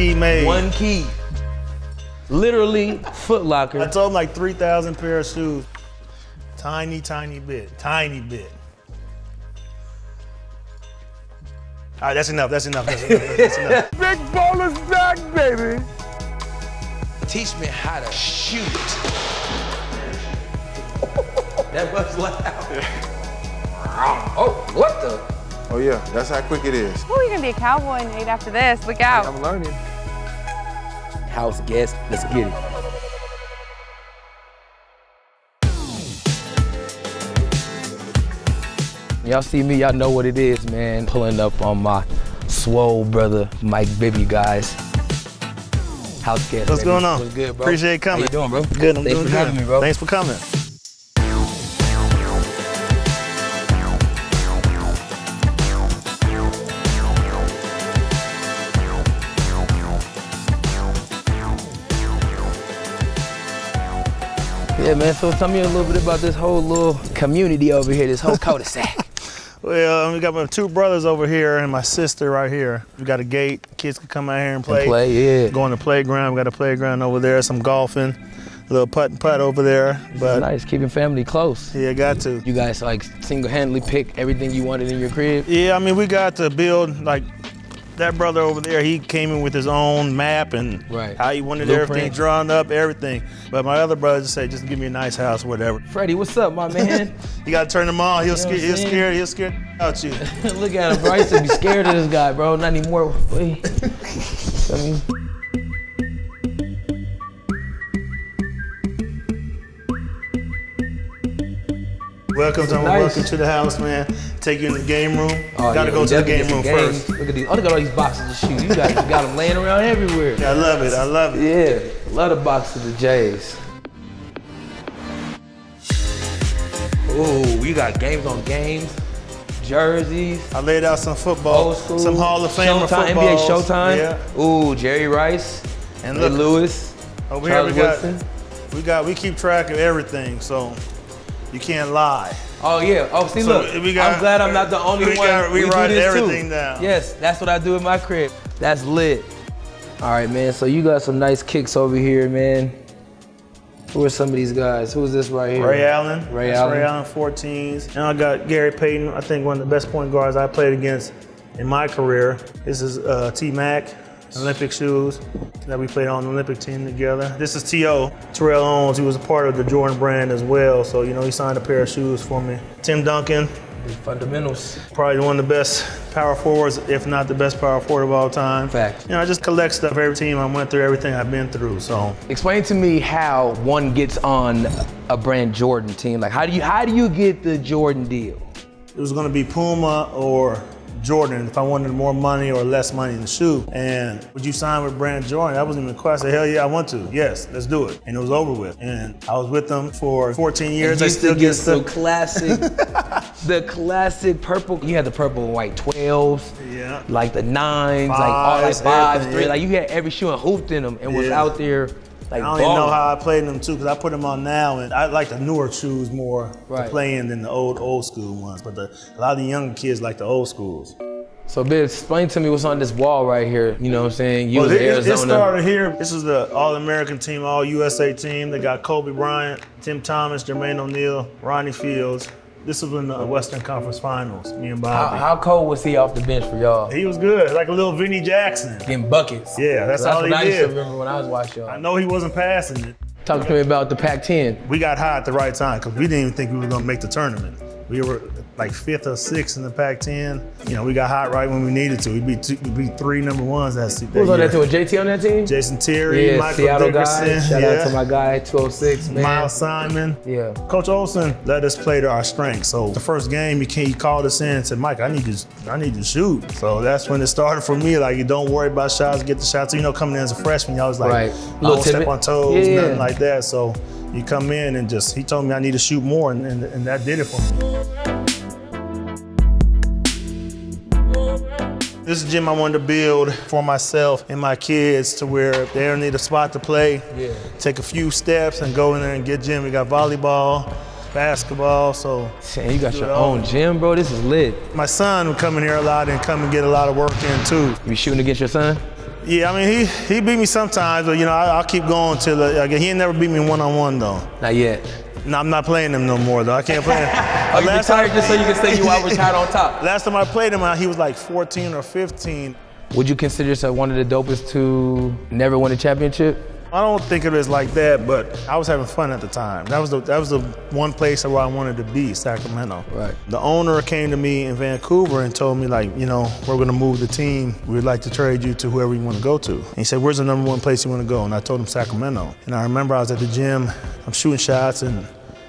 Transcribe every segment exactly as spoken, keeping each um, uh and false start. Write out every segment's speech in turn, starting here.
key made. One key. Literally, Foot Locker. I told him like three thousand pair of shoes. Tiny, tiny bit, tiny bit. All right, that's enough, that's enough, that's enough, that's enough. Big Ballers back, baby. Teach me how to shoot. That was loud. Yeah. Oh, what the? Oh yeah, that's how quick it is. Oh, you're gonna be a cowboy and eight after this, look out. I'm learning. House guest, let's get it. Y'all see me, y'all know what it is, man. Pulling up on my swole brother, Mike Bibby, guys. House guest. What's baby. going on? What's good, bro? Appreciate you coming. How you doing, bro? Good, I'm Thanks doing good. Thanks for having me, bro. Thanks for coming. Yeah, man, so tell me a little bit about this whole little community over here, this whole cul-de-sac. Well, we got my two brothers over here and my sister right here. We got a gate. Kids can come out here and play. And play, yeah. Go on the playground. We got a playground over there, some golfing, a little putt and putt over there. But it's nice, keeping family close. Yeah, got to. You guys like single-handedly pick everything you wanted in your crib? Yeah, I mean, we got to build, like, that brother over there, he came in with his own map and right. how he wanted Blueprint. everything drawn up, everything. But my other brother just said, just give me a nice house, whatever. Freddie, what's up, my man? You gotta turn him on. He'll scared. He'll scared. He'll scared about you. Look at him, bro. I used to be scared of this guy, bro. Not anymore. I mean. Welcome, to, nice. welcome to the house, man. Take you in the game room. Oh, gotta yeah, go to the game room games. first. Look at these. Oh, look at all these boxes of shoes. You guys got them laying around everywhere. Yeah, I love it. I love it. Yeah, love the box of the J's. Ooh, you got games on games, jerseys. I laid out some football, school, some Hall of Fame football. N B A Showtime. Yeah. Ooh, Jerry Rice and Ray Lewis. Over Charles here we Wilson. got. We got. We keep track of everything, so. You can't lie. Oh yeah. Oh, see, so look. We got, I'm glad I'm not the only we one. Got, we we write everything too. down. Yes, that's what I do in my crib. That's lit. All right, man. So you got some nice kicks over here, man. Who are some of these guys? Who's this right here? Ray Allen. Ray that's Allen. Ray Allen, fourteens. And I got Gary Payton. I think one of the best point guards I played against in my career. This is uh, T-Mac, Olympic shoes that we played on the Olympic team together. This is T O, Terrell Owens. He was a part of the Jordan brand as well. So, you know, he signed a pair of shoes for me. Tim Duncan. The fundamentals. Probably one of the best power forwards, if not the best power forward of all time. Fact. You know, I just collect stuff every team. I went through everything I've been through, so. Explain to me how one gets on a brand Jordan team. Like, how do you, how do you get the Jordan deal? It was gonna be Puma or Jordan, if I wanted more money or less money in the shoe. And would you sign with Brand Jordan? That wasn't even a question. I said, hell yeah, I want to. Yes, let's do it. And it was over with. And I was with them for fourteen years. I still get stuff. The classic, the classic purple. You had the purple and white twelves, yeah. like the nines, fives, like all like fives, three. Like you had every shoe and hooped in them and yeah. was out there. Like I don't balling. even know how I played in them too, because I put them on now, and I like the newer shoes more right. to play in than the old, old school ones. But the, a lot of the younger kids like the old schools. So, Bib, explain to me what's on this wall right here. You know what I'm saying? You well, it, Arizona. It started here. This is the All-American team, All-U S A team. They got Kobe Bryant, Tim Thomas, Jermaine O'Neal, Ronnie Fields. This was in the Western Conference Finals, me and Bobby. How, how cold was he off the bench for y'all? He was good, like a little Vinnie Jackson. Getting buckets. Yeah, that's, that's all he did. That's what I used to remember when I was watching y'all. I know he wasn't passing it. Talk to me about the Pac ten. We got high at the right time, because we didn't even think we were going to make the tournament. We were like fifth or sixth in the Pac ten. You know, we got hot right when we needed to. We beat, two, we beat three number ones that season. Who was on that team? J T on that team? Jason Terry, yeah, Michael Seattle Dickerson. Guy. Shout yeah. out to my guy, two oh six, man. Miles Simon. Yeah. Coach Olsen let us play to our strength. So the first game, he called us in and said, Mike, I need you, I need you to shoot. So that's when it started for me. Like, you don't worry about shots, get the shots. So, you know, coming in as a freshman, y'all was like, right. I don't step on toes, yeah. nothing like that. So you come in and just, he told me I need to shoot more, and, and, and that did it for me. This is a gym I wanted to build for myself and my kids to where they don't need a spot to play, yeah. take a few steps and go in there and get gym. We got volleyball, basketball, so. Man, you got your own gym, bro? This is lit. My son would come in here a lot and come and get a lot of work in too. You shooting against your son? Yeah, I mean, he, he beat me sometimes, but, you know, I, I'll keep going till uh, he ain't never beat me one-on-one, though. Not yet. No, I'm not playing him no more, though. I can't play him. Are you last retired time, just so you can say you are retired on top? Last time I played him, he was like fourteen or fifteen. Would you consider yourself one of the dopest to never win a championship? I don't think of it as like that, but I was having fun at the time. That was the, that was the one place where I wanted to be, Sacramento. Right. The owner came to me in Vancouver and told me, like, you know, we're going to move the team. We'd like to trade you to whoever you want to go to. And he said, where's the number one place you want to go? And I told him Sacramento. And I remember I was at the gym, I'm shooting shots, and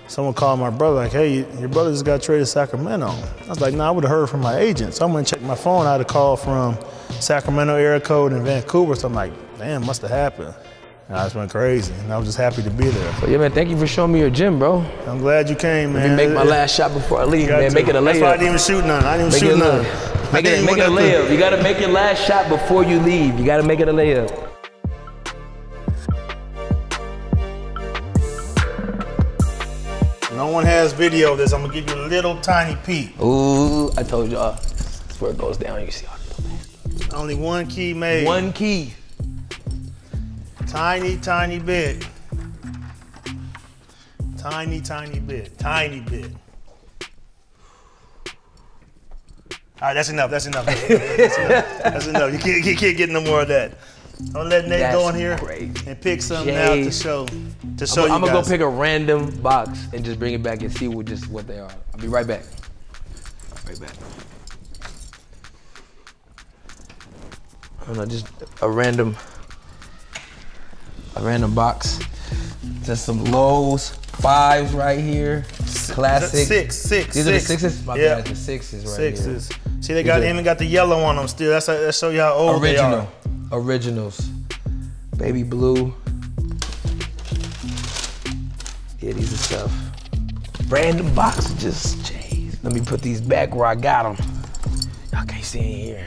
someone called my brother, like, hey, your brother just got traded to Sacramento. I was like, no, nah, I would have heard from my agent. So I went and checked my phone. I had a call from Sacramento area code in Vancouver. So I'm like, damn, must have happened. I just went crazy, and I was just happy to be there. So, yeah, man, thank you for showing me your gym, bro. I'm glad you came, man. Let me make my last shot before I leave, man. To. Make it a layup. That's why I didn't even shoot none. I didn't even shoot none. Make it, make it a layup. You got to make your last shot before you leave. You got to make it a layup. No one has video of this. I'm going to give you a little tiny peek. Ooh, I told y'all. That's where it goes down. You see all the only one key made. One key. Tiny, tiny bit. Tiny, tiny bit. Tiny bit. All right, that's enough. That's enough. That's enough. That's enough. That's enough. You can't, you can't get no more of that. Don't let Nate that's go in here great. And pick something Jay. Out to show, to show I'm, you I'm guys. I'm gonna go pick a random box and just bring it back and see what just what they are. I'll be right back. Right back. I don't know, just a random. A random box. Just some lows, fives right here. Classic. Six, six, These six. Are the sixes? My yeah. bad, the sixes right sixes. Here. Sixes. See, they got, even got the yellow on them still. That's, that show you how old Original. They are. Originals. Baby blue. Yeah, these are stuff. Random box, just, jeez. Let me put these back where I got them. Y'all can't see in here.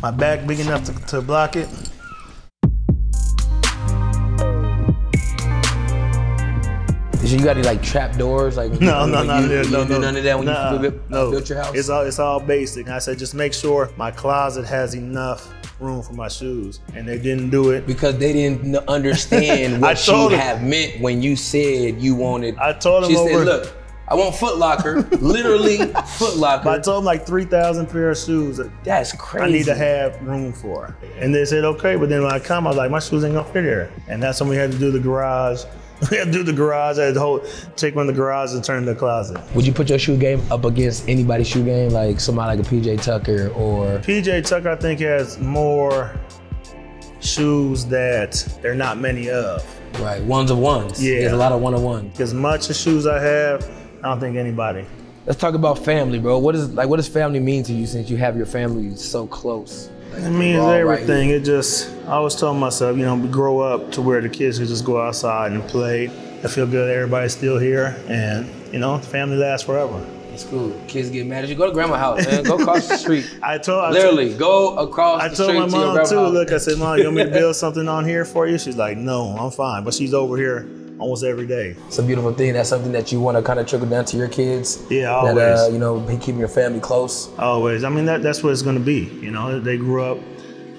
My back big enough to, to block it. So you got any like trap doors? Like no, no, no, no, no, no. None of that when nah, you built, no. built your house. It's all, it's all basic. And I said just make sure my closet has enough room for my shoes, and they didn't do it because they didn't understand what you have meant when you said you wanted. I told them she over. Said, look, I want Foot Locker, literally Foot Locker. But I told them like three thousand pair of shoes. That That's crazy. I need to have room for, and they said okay. But then when I come, I was like my shoes ain't gonna fit here, and that's when we had to do the garage. We had to do the garage, I had to hold, take one of the garage and turn the closet. Would you put your shoe game up against anybody's shoe game, like somebody like a P J Tucker or? P J Tucker, I think, has more shoes that there are not many of. Right, ones of ones. Yeah. There's a lot of one of ones. As much as shoes I have, I don't think anybody. Let's talk about family, bro. What is, like, what does family mean to you since you have your family so close? Like it means everything. Right it just, I always tell myself, you know, we grow up to where the kids can just go outside and play. I feel good everybody's still here. And, you know, family lasts forever. It's cool. Kids get mad at you. Go to grandma's house, man. Go across the street. I told Literally, I go across I the street. I told my mom, to too. House. Look, I said, Mom, you want me to build something on here for you? She's like, no, I'm fine. But she's over here almost every day. It's a beautiful thing. That's something that you want to kind of trickle down to your kids. Yeah, always. That, uh, you know, keeping your family close. Always. I mean, that, that's what it's going to be. You know, they grew up,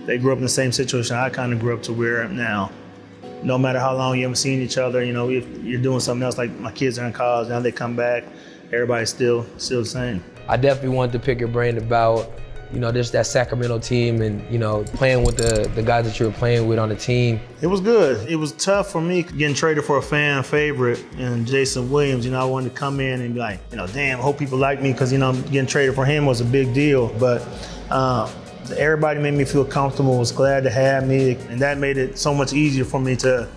they grew up in the same situation I kind of grew up to where now, no matter how long you haven't seen each other, you know, if you're doing something else, like my kids are in college, now they come back, everybody's still, still the same. I definitely wanted to pick your brain about, you know, just that Sacramento team and, you know, playing with the, the guys that you were playing with on the team. It was good. It was tough for me getting traded for a fan favorite and Jason Williams. You know, I wanted to come in and be like, you know, damn, hope people like me because, you know, getting traded for him was a big deal. But uh, everybody made me feel comfortable, was glad to have me. And that made it so much easier for me to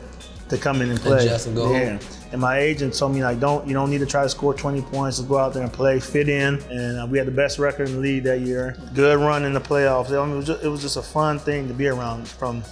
to come in and play. And Justin Gold. Yeah. And my agent told me, like, don't, you don't need to try to score twenty points, just go out there and play, fit in. And uh, we had the best record in the league that year. Good run in the playoffs. I mean, it, was just, it was just a fun thing to be around. From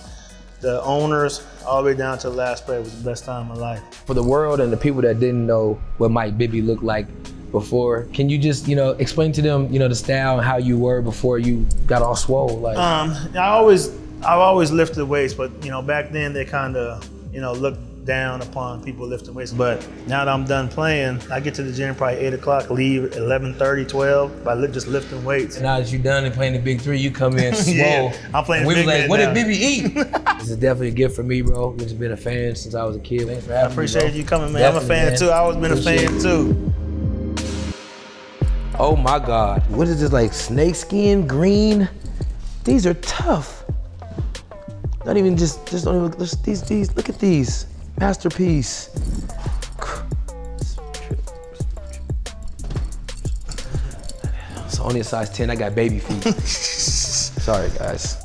the owners all the way down to the last player, it was the best time of my life. For the world and the people that didn't know what Mike Bibby looked like before, can you just, you know, explain to them, you know, the style and how you were before you got all swole? Like, um, I always, I've always lifted weights, but, you know, back then they kind of, you know, looked look down upon people lifting weights. But now that I'm done playing, I get to the gym probably eight o'clock, leave eleven thirty, twelve, by just lifting weights. And now that you're done and playing the big three, you come in swole. Yeah, I'm playing we big was like, what now. Did Bibby eat? This is definitely a gift for me, bro. It's been a fan since I was a kid. Thanks for having me, I appreciate me, you coming, man. Definitely, I'm a fan, man. Too. I always been appreciate a fan, too. Oh, my God. What is this, like snakeskin, green? These are tough. Not even just, just don't even, just these, these, look at these. Masterpiece. It's only a size ten, I got baby feet. Sorry, guys.